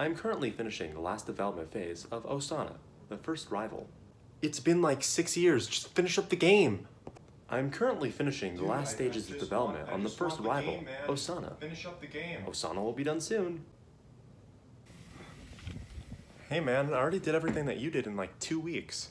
I am currently finishing the last development phase of Osana, the first rival. It's been like 6 years, just finish up the game! I'm currently finishing the last stages of development on the first rival, Osana. Finish up the game. Osana will be done soon. Hey man, I already did everything that you did in like 2 weeks.